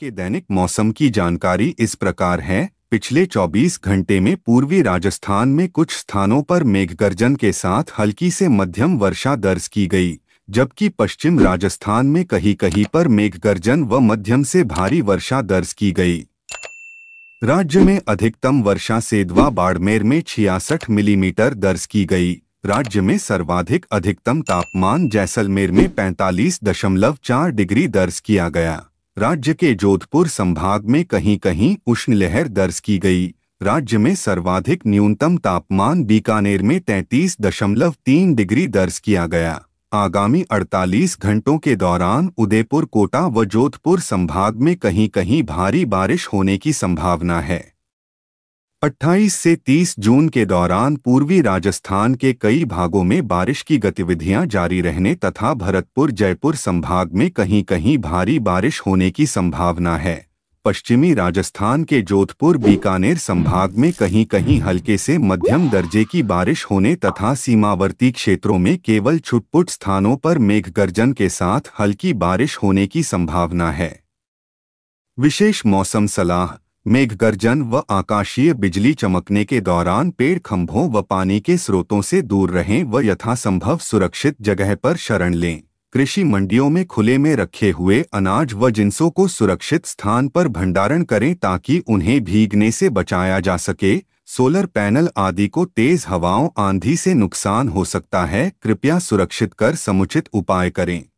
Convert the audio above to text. के दैनिक मौसम की जानकारी इस प्रकार है। पिछले 24 घंटे में पूर्वी राजस्थान में कुछ स्थानों पर मेघगर्जन के साथ हल्की से मध्यम वर्षा दर्ज की गई, जबकि पश्चिम राजस्थान में कहीं कहीं पर मेघगर्जन व मध्यम से भारी वर्षा दर्ज की गई। राज्य में अधिकतम वर्षा सेधवा बाड़मेर में 66 मिलीमीटर दर्ज की गई। राज्य में सर्वाधिक अधिकतम तापमान जैसलमेर में 45.4 डिग्री दर्ज किया गया। राज्य के जोधपुर संभाग में कहीं कहीं उष्णलहर दर्ज की गई। राज्य में सर्वाधिक न्यूनतम तापमान बीकानेर में 33.3 डिग्री दर्ज किया गया। आगामी 48 घंटों के दौरान उदयपुर, कोटा व जोधपुर संभाग में कहीं कहीं भारी बारिश होने की संभावना है। 28 से 30 जून के दौरान पूर्वी राजस्थान के कई भागों में बारिश की गतिविधियां जारी रहने तथा भरतपुर, जयपुर संभाग में कहीं कहीं भारी बारिश होने की संभावना है। पश्चिमी राजस्थान के जोधपुर, बीकानेर संभाग में कहीं कहीं हल्के से मध्यम दर्जे की बारिश होने तथा सीमावर्ती क्षेत्रों में केवल छुटपुट स्थानों पर मेघगर्जन के साथ हल्की बारिश होने की संभावना है। विशेष मौसम सलाह: मेघगर्जन व आकाशीय बिजली चमकने के दौरान पेड़, खंभों व पानी के स्रोतों से दूर रहें व यथासंभव सुरक्षित जगह पर शरण लें। कृषि मंडियों में खुले में रखे हुए अनाज व जिंसों को सुरक्षित स्थान पर भंडारण करें ताकि उन्हें भीगने से बचाया जा सके। सोलर पैनल आदि को तेज हवाओं, आंधी से नुकसान हो सकता है, कृपया सुरक्षित कर समुचित उपाय करें।